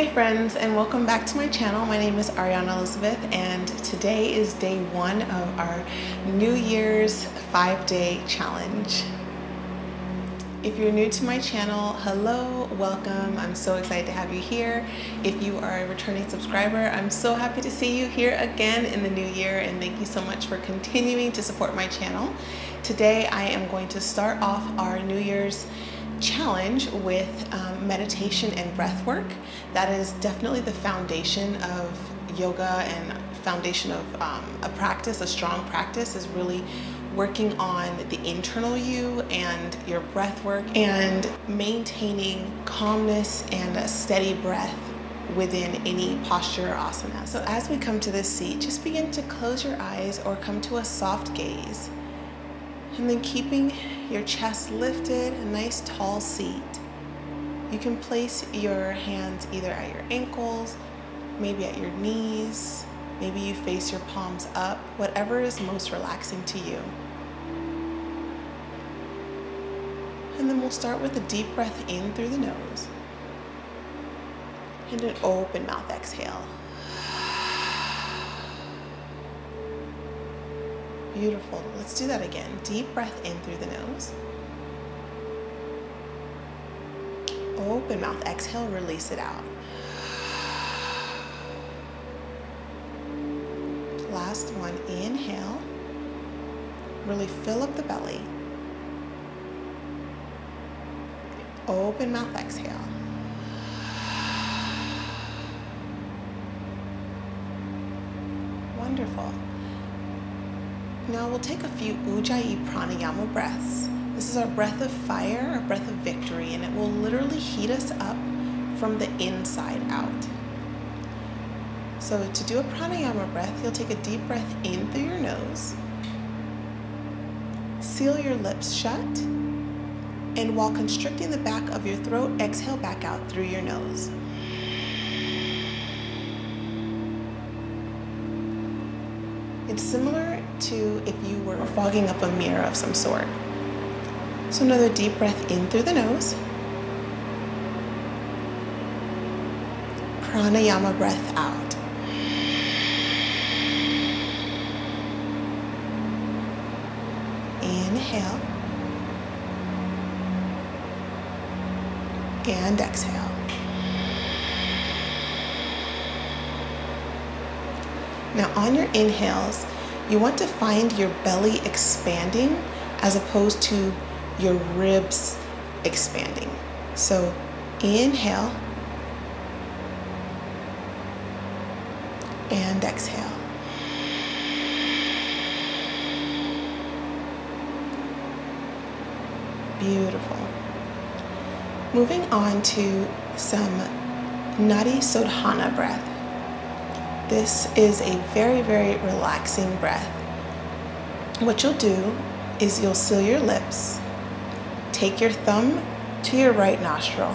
Hi friends, and welcome back to my channel. My name is Ariana Elizabeth, and today is day one of our New Year's 5-day challenge. If you're new to my channel, hello, welcome. I'm so excited to have you here. If you are a returning subscriber, I'm so happy to see you here again in the new year, and thank you so much for continuing to support my channel. Today I am going to start off our New Year's challenge with meditation and breath work. That is definitely the foundation of yoga and foundation of a strong practice, is really working on the internal you and your breath work and maintaining calmness and a steady breath within any posture or asana. So as we come to this seat, just begin to close your eyes or come to a soft gaze. And then keeping your chest lifted, a nice tall seat. You can place your hands either at your ankles, maybe at your knees, maybe you face your palms up, whatever is most relaxing to you. And then we'll start with a deep breath in through the nose and an open mouth exhale. Beautiful. Let's do that again. Deep breath in through the nose. Open mouth. Exhale, release it out. Last one. Inhale. Really fill up the belly. Open mouth. Exhale. Wonderful. Now we'll take a few Ujjayi Pranayama breaths. This is our breath of fire, our breath of victory, and it will literally heat us up from the inside out. So to do a Pranayama breath, you'll take a deep breath in through your nose, seal your lips shut, and while constricting the back of your throat, exhale back out through your nose. It's similar to if you were fogging up a mirror of some sort. So another deep breath in through the nose. Pranayama breath out. Inhale. And exhale. Now on your inhales, you want to find your belly expanding as opposed to your ribs expanding. So inhale and exhale. Beautiful. Moving on to some Nadi Sodhana breath. This is a very, very relaxing breath. What you'll do is you'll seal your lips, take your thumb to your right nostril,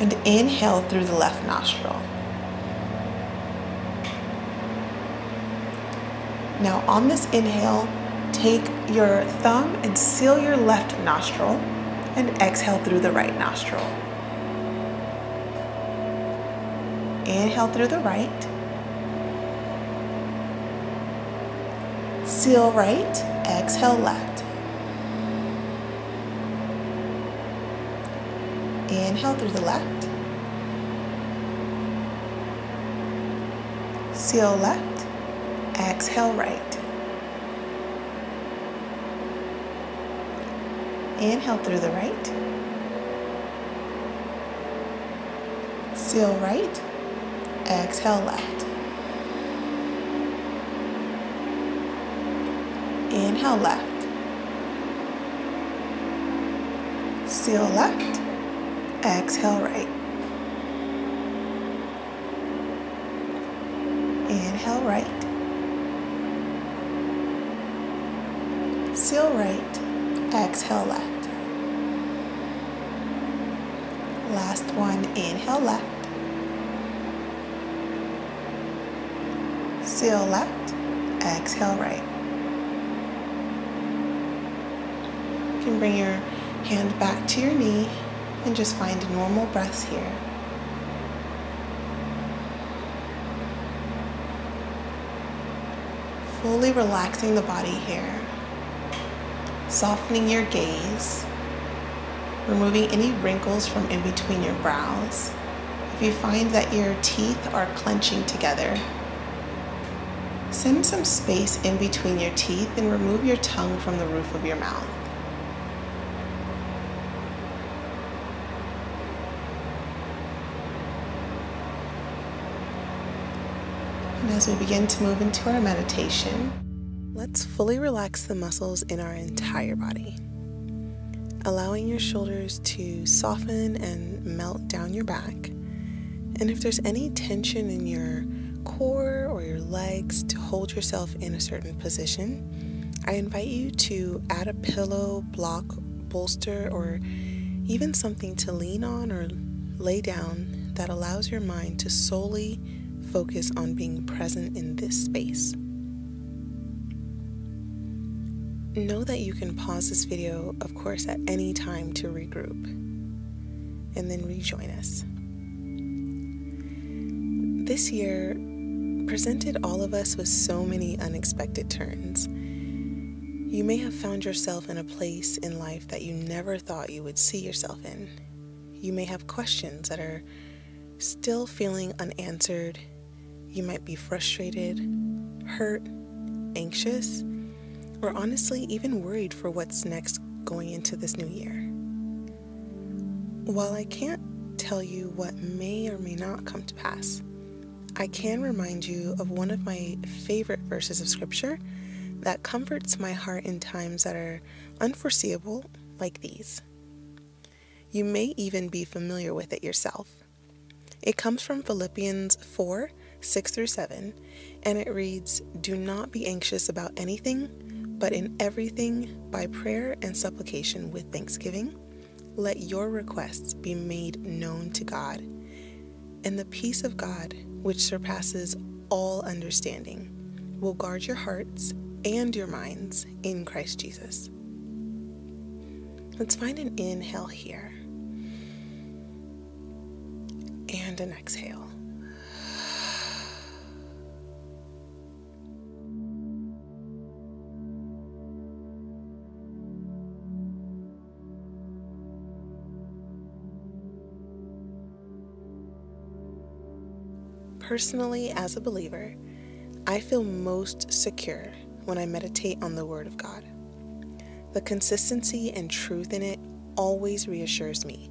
and inhale through the left nostril. Now on this inhale, take your thumb and seal your left nostril, and exhale through the right nostril. Inhale through the right. Seal right, exhale left. Inhale through the left. Seal left, exhale right. Inhale through the right. Seal right. Exhale left. Inhale left. Seal left. Exhale right. Inhale right. Seal right. Exhale left. Last one. Inhale left. Seal left, exhale right. You can bring your hand back to your knee and just find normal breaths here. Fully relaxing the body here, softening your gaze, removing any wrinkles from in between your brows. If you find that your teeth are clenching together, send some space in between your teeth and remove your tongue from the roof of your mouth. And as we begin to move into our meditation, let's fully relax the muscles in our entire body, allowing your shoulders to soften and melt down your back. And if there's any tension in your core or your legs to hold yourself in a certain position, I invite you to add a pillow, block, bolster, or even something to lean on or lay down that allows your mind to solely focus on being present in this space. Know that you can pause this video, of course, at any time to regroup and then rejoin us. This year presented all of us with so many unexpected turns. You may have found yourself in a place in life that you never thought you would see yourself in. You may have questions that are still feeling unanswered. You might be frustrated, hurt, anxious, or honestly even worried for what's next going into this new year. While I can't tell you what may or may not come to pass, I can remind you of one of my favorite verses of scripture that comforts my heart in times that are unforeseeable like these. You may even be familiar with it yourself. It comes from Philippians 4:6-7, and it reads, "Do not be anxious about anything, but in everything, by prayer and supplication with thanksgiving, let your requests be made known to God. And the peace of God, which surpasses all understanding, will guard your hearts and your minds in Christ Jesus." Let's find an inhale here and an exhale. Personally, as a believer, I feel most secure when I meditate on the Word of God. The consistency and truth in it always reassures me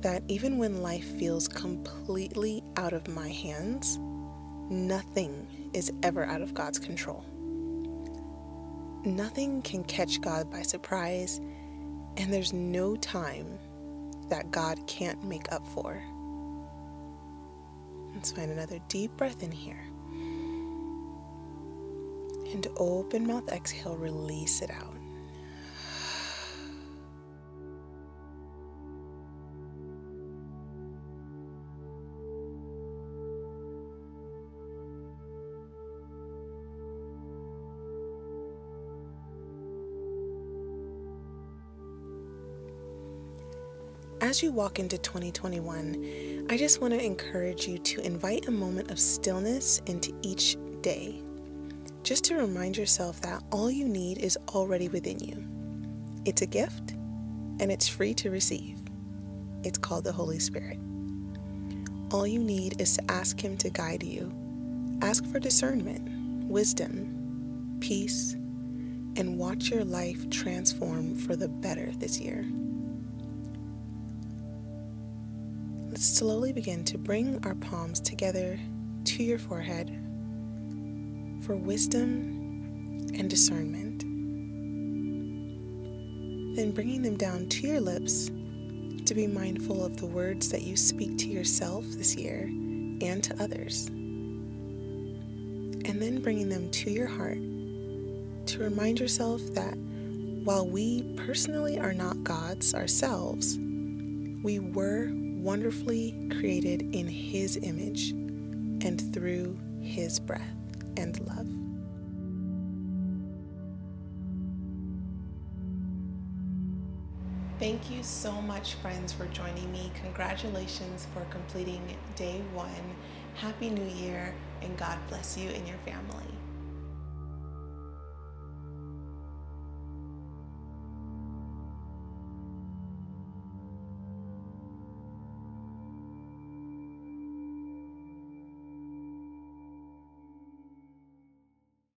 that even when life feels completely out of my hands, nothing is ever out of God's control. Nothing can catch God by surprise, and there's no time that God can't make up for. Let's find another deep breath in here. And open mouth, exhale, release it out. As you walk into 2021, I just want to encourage you to invite a moment of stillness into each day, just to remind yourself that all you need is already within you. It's a gift, and it's free to receive. It's called the Holy Spirit. All you need is to ask Him to guide you. Ask for discernment, wisdom, peace, and watch your life transform for the better this year. Let's slowly begin to bring our palms together to your forehead for wisdom and discernment. Then bringing them down to your lips to be mindful of the words that you speak to yourself this year and to others. And then bringing them to your heart to remind yourself that while we personally are not gods ourselves, we were wonderfully created in His image and through His breath and love. Thank you so much, friends, for joining me. Congratulations for completing day 1. Happy New Year, and God bless you and your family.